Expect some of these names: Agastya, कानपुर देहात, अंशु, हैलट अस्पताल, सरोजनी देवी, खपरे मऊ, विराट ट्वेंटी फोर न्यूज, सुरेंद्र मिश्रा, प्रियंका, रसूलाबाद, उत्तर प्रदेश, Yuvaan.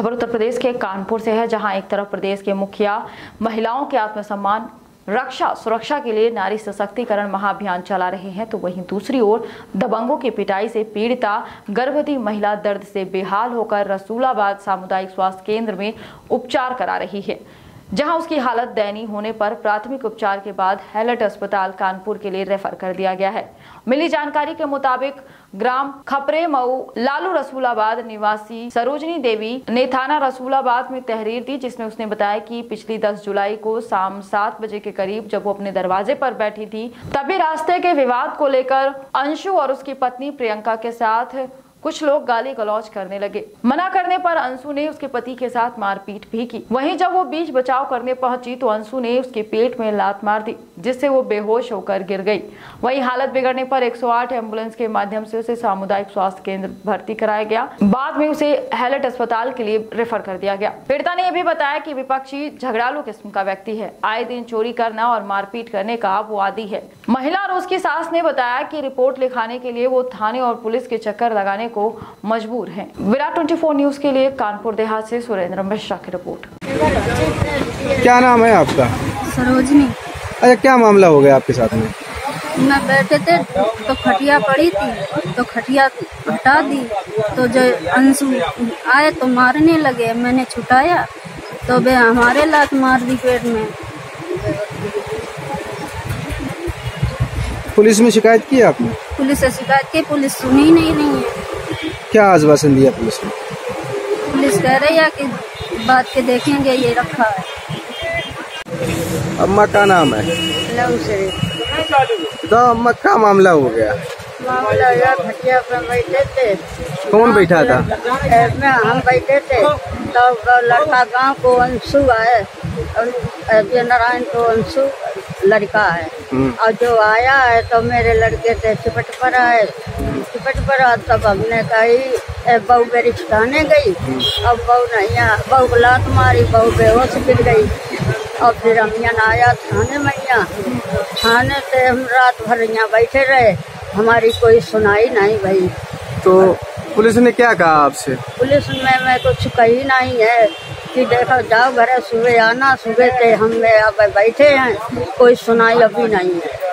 खबर उत्तर प्रदेश के कानपुर से है, जहां एक तरफ प्रदेश के मुखिया महिलाओं के आत्मसम्मान, रक्षा, सुरक्षा के लिए नारी सशक्तिकरण महाअभियान चला रहे हैं, तो वहीं दूसरी ओर दबंगों की पिटाई से पीड़िता गर्भवती महिला दर्द से बेहाल होकर रसूलाबाद सामुदायिक स्वास्थ्य केंद्र में उपचार करा रही है, जहां उसकी हालत दयनीय होने पर प्राथमिक उपचार के बाद हैलट अस्पताल कानपुर के लिए रेफर कर दिया गया है। मिली जानकारी के मुताबिक ग्राम खपरे मऊ लालू रसूलाबाद निवासी सरोजनी देवी ने थाना रसूलाबाद में तहरीर दी, जिसमें उसने बताया कि पिछली 10 जुलाई को शाम 7 बजे के करीब जब वो अपने दरवाजे पर बैठी थी, तभी रास्ते के विवाद को लेकर अंशु और उसकी पत्नी प्रियंका के साथ कुछ लोग गाली गलौज करने लगे। मना करने पर अंशु ने उसके पति के साथ मारपीट भी की। वहीं जब वो बीच बचाव करने पहुंची तो अंशु ने उसके पेट में लात मार दी, जिससे वो बेहोश होकर गिर गई। वहीं हालत बिगड़ने पर 108 एम्बुलेंस के माध्यम से उसे सामुदायिक स्वास्थ्य केंद्र भर्ती कराया गया, बाद में उसे हैलट अस्पताल के लिए रेफर कर दिया गया। पीड़िता ने यह भी बताया कि विपक्षी झगड़ालू किस्म का व्यक्ति है, आए दिन चोरी करना और मारपीट करने का वो आदी है। महिला और उसकी सास ने बताया कि रिपोर्ट लिखाने के लिए वो थाने और पुलिस के चक्कर लगाने को मजबूर हैं। विराट 24 न्यूज के लिए कानपुर देहात से सुरेंद्र मिश्रा की रिपोर्ट। क्या नाम है आपका? सरोजनी। अरे क्या मामला हो गया आपके साथ में? मैं बैठे थे तो खटिया पड़ी थी, तो खटिया हटा दी, तो जो अंशु आए तो मारने लगे, मैंने छुटाया तो वे हमारे लात मार दी पेट में। पुलिस में शिकायत की आपने? पुलिस से शिकायत की, पुलिस सुनी ही नहीं रही है। क्या आश्वासन दिया पुलिस ने? पुलिस कह रही है कि बात के देखेंगे, ये रखा है। अम्मा का नाम है? तो अम्मा का मामला हो गया? मामला यार खटिया पर बैठे थे। कौन बैठा था? हम बैठे थे, तब लड़का गांव को अंशु आए, नारायण को अंशु लड़का है, और जो आया है तो मेरे लड़के से चिपट पर आए, तब हमने कही बहू मेरी छुटाने गई, अब बहू नहीं आ, बहू को लात मारी, बहू बेहोश गिर गई, और फिर हम यहाँ आया थाने में। थाने से हम रात भर यहाँ बैठे रहे, हमारी कोई सुनाई नहीं भाई। तो पुलिस ने क्या कहा आपसे? पुलिस में मैं कुछ कही नहीं है कि देखो जाओ घर, सुबह आना, सुबह के हम बैठे हैं, कोई सुनाई अभी नहीं है।